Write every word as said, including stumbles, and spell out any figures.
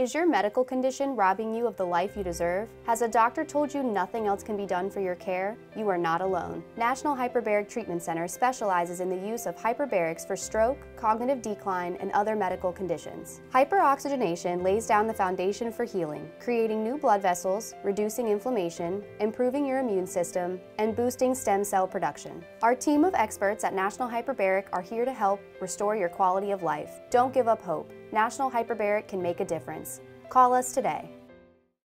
Is your medical condition robbing you of the life you deserve? Has a doctor told you nothing else can be done for your care? You are not alone. National Hyperbaric Treatment Center specializes in the use of hyperbarics for stroke, cognitive decline, and other medical conditions. Hyperoxygenation lays down the foundation for healing, creating new blood vessels, reducing inflammation, improving your immune system, and boosting stem cell production. Our team of experts at National Hyperbaric are here to help restore your quality of life. Don't give up hope. National Hyperbaric can make a difference. Call us today.